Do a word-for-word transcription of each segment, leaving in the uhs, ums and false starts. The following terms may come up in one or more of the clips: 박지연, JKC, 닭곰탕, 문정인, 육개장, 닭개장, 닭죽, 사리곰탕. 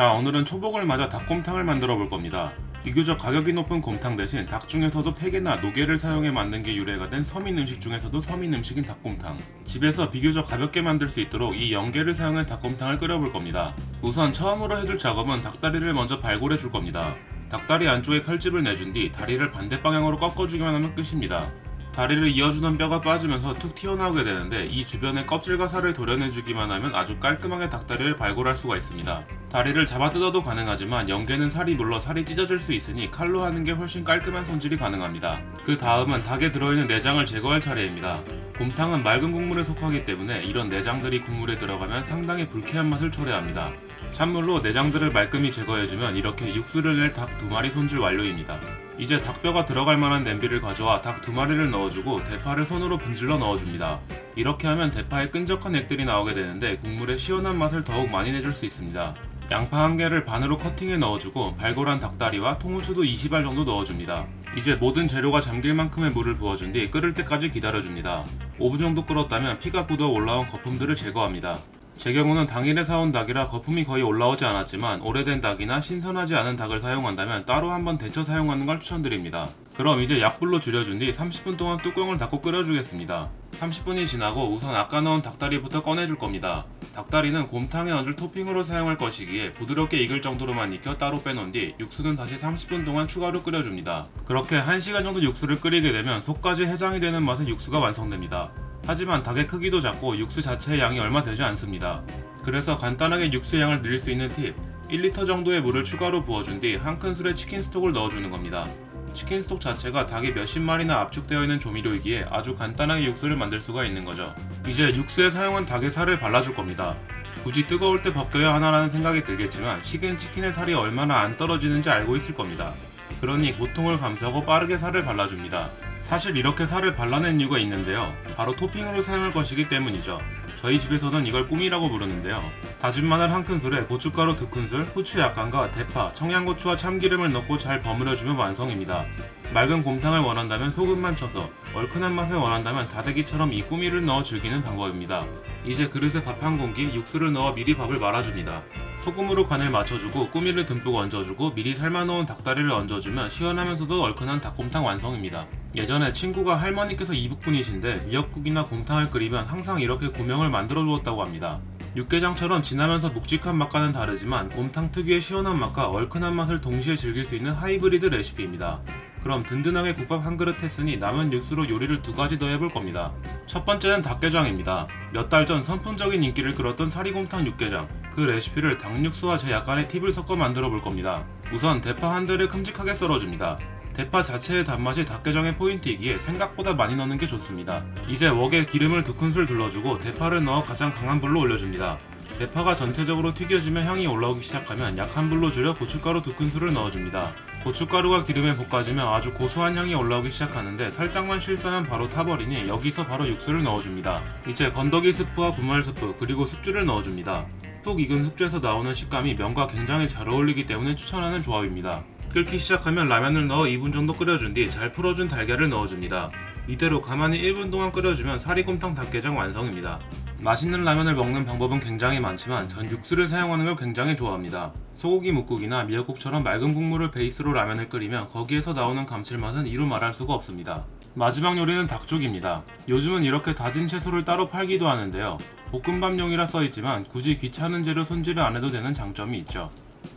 자, 오늘은 초복을 맞아 닭곰탕을 만들어 볼 겁니다. 비교적 가격이 높은 곰탕 대신 닭 중에서도 폐개나 노개를 사용해 만든 게 유래가 된 서민 음식 중에서도 서민 음식인 닭곰탕. 집에서 비교적 가볍게 만들 수 있도록 이 연계를 사용한 닭곰탕을 끓여볼 겁니다. 우선 처음으로 해줄 작업은 닭다리를 먼저 발골해 줄 겁니다. 닭다리 안쪽에 칼집을 내준 뒤 다리를 반대 방향으로 꺾어주기만 하면 끝입니다. 다리를 이어주는 뼈가 빠지면서 툭 튀어나오게 되는데 이 주변의 껍질과 살을 도려내주기만 하면 아주 깔끔하게 닭다리를 발골할 수가 있습니다. 다리를 잡아 뜯어도 가능하지만 연계는 살이 물러 살이 찢어질 수 있으니 칼로 하는 게 훨씬 깔끔한 손질이 가능합니다. 그 다음은 닭에 들어있는 내장을 제거할 차례입니다. 곰탕은 맑은 국물에 속하기 때문에 이런 내장들이 국물에 들어가면 상당히 불쾌한 맛을 초래합니다. 찬물로 내장들을 말끔히 제거해주면 이렇게 육수를 낼 닭 두 마리 손질 완료입니다. 이제 닭뼈가 들어갈 만한 냄비를 가져와 닭 두 마리를 넣어주고 대파를 손으로 분질러 넣어줍니다. 이렇게 하면 대파에 끈적한 액들이 나오게 되는데 국물의 시원한 맛을 더욱 많이 내줄 수 있습니다. 양파 한 개를 반으로 커팅해 넣어주고 발골한 닭다리와 통후추도 이십 알 정도 넣어줍니다. 이제 모든 재료가 잠길 만큼의 물을 부어준 뒤 끓을 때까지 기다려줍니다. 오 분 정도 끓었다면 피가 굳어 올라온 거품들을 제거합니다. 제 경우는 당일에 사온 닭이라 거품이 거의 올라오지 않았지만 오래된 닭이나 신선하지 않은 닭을 사용한다면 따로 한번 데쳐 사용하는 걸 추천드립니다. 그럼 이제 약불로 줄여준 뒤 삼십 분 동안 뚜껑을 닫고 끓여주겠습니다. 삼십 분이 지나고 우선 아까 넣은 닭다리부터 꺼내줄 겁니다. 닭다리는 곰탕에 얹을 토핑으로 사용할 것이기에 부드럽게 익을 정도로만 익혀 따로 빼놓은 뒤 육수는 다시 삼십 분 동안 추가로 끓여줍니다. 그렇게 한 시간 정도 육수를 끓이게 되면 속까지 해장이 되는 맛의 육수가 완성됩니다. 하지만 닭의 크기도 작고 육수 자체의 양이 얼마 되지 않습니다. 그래서 간단하게 육수의 양을 늘릴 수 있는 팁, 일 리터 정도의 물을 추가로 부어준 뒤 한 큰술의 치킨 스톡을 넣어주는 겁니다. 치킨 스톡 자체가 닭이 몇십 마리나 압축되어 있는 조미료이기에 아주 간단하게 육수를 만들 수가 있는 거죠. 이제 육수에 사용한 닭의 살을 발라줄 겁니다. 굳이 뜨거울 때 벗겨야 하나라는 생각이 들겠지만 식은 치킨의 살이 얼마나 안 떨어지는지 알고 있을 겁니다. 그러니 고통을 감수하고 빠르게 살을 발라줍니다. 사실 이렇게 살을 발라낸 이유가 있는데요, 바로 토핑으로 사용할 것이기 때문이죠. 저희 집에서는 이걸 꾸미라고 부르는데요, 다진 마늘 한 큰술에 고춧가루 두 큰술, 후추 약간과 대파, 청양고추와 참기름을 넣고 잘 버무려주면 완성입니다. 맑은 곰탕을 원한다면 소금만 쳐서, 얼큰한 맛을 원한다면 다대기처럼 이 꾸미를 넣어 즐기는 방법입니다. 이제 그릇에 밥 한 공기, 육수를 넣어 미리 밥을 말아줍니다. 소금으로 간을 맞춰주고 꾸미를 듬뿍 얹어주고 미리 삶아놓은 닭다리를 얹어주면 시원하면서도 얼큰한 닭곰탕 완성입니다. 예전에 친구가 할머니께서 이북분이신데 미역국이나 곰탕을 끓이면 항상 이렇게 고명을 만들어 주었다고 합니다. 육개장처럼 진하면서 묵직한 맛과는 다르지만 곰탕 특유의 시원한 맛과 얼큰한 맛을 동시에 즐길 수 있는 하이브리드 레시피입니다. 그럼 든든하게 국밥 한 그릇 했으니 남은 육수로 요리를 두 가지 더 해볼 겁니다. 첫 번째는 닭개장입니다. 몇 달 전 선풍적인 인기를 끌었던 사리곰탕 육개장, 그 레시피를 닭육수와 제 약간의 팁을 섞어 만들어 볼 겁니다. 우선 대파 한 대를 큼직하게 썰어줍니다. 대파 자체의 단맛이 닭개장의 포인트이기에 생각보다 많이 넣는 게 좋습니다. 이제 웍에 기름을 두 큰술 둘러주고 대파를 넣어 가장 강한 불로 올려줍니다. 대파가 전체적으로 튀겨지며 향이 올라오기 시작하면 약한 불로 줄여 고춧가루 두 큰술을 넣어줍니다. 고춧가루가 기름에 볶아지면 아주 고소한 향이 올라오기 시작하는데 살짝만 실수하면 바로 타버리니 여기서 바로 육수를 넣어줍니다. 이제 건더기 스프와 분말 스프 그리고 숙주를 넣어줍니다. 푹 익은 숙주에서 나오는 식감이 면과 굉장히 잘 어울리기 때문에 추천하는 조합입니다. 끓기 시작하면 라면을 넣어 이 분 정도 끓여준 뒤 잘 풀어준 달걀을 넣어줍니다. 이대로 가만히 일 분 동안 끓여주면 사리곰탕 닭개장 완성입니다. 맛있는 라면을 먹는 방법은 굉장히 많지만 전 육수를 사용하는 걸 굉장히 좋아합니다. 소고기 뭇국이나 미역국처럼 맑은 국물을 베이스로 라면을 끓이면 거기에서 나오는 감칠맛은 이루 말할 수가 없습니다. 마지막 요리는 닭죽입니다. 요즘은 이렇게 다진 채소를 따로 팔기도 하는데요, 볶음밥용이라 써있지만 굳이 귀찮은 재료 손질을 안 해도 되는 장점이 있죠.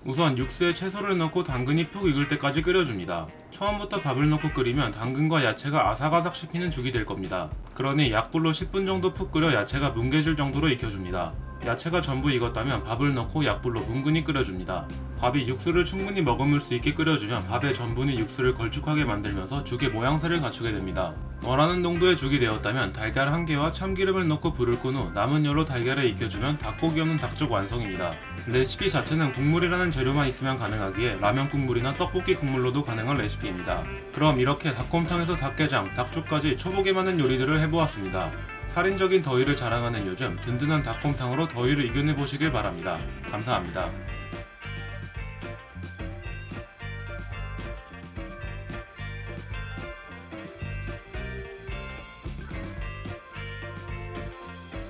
우선 육수에 채소를 넣고 당근이 푹 익을 때까지 끓여줍니다. 처음부터 밥을 넣고 끓이면 당근과 야채가 아삭아삭 씹히는 죽이 될 겁니다. 그러니 약불로 십 분 정도 푹 끓여 야채가 뭉개질 정도로 익혀줍니다. 야채가 전부 익었다면 밥을 넣고 약불로 뭉근히 끓여줍니다. 밥이 육수를 충분히 머금을 수 있게 끓여주면 밥의 전분이 육수를 걸쭉하게 만들면서 죽의 모양새를 갖추게 됩니다. 원하는 농도의 죽이 되었다면 달걀 한 개와 참기름을 넣고 불을 끈 후 남은 열로 달걀을 익혀주면 닭고기 없는 닭죽 완성입니다. 레시피 자체는 국물이라는 재료만 있으면 가능하기에 라면 국물이나 떡볶이 국물로도 가능한 레시피입니다. 그럼 이렇게 닭곰탕에서 닭개장, 닭죽까지 초복에 맞는 요리들을 해보았습니다. 살인적인 더위를 자랑하는 요즘 든든한 닭곰탕으로 더위를 이겨내보시길 바랍니다. 감사합니다.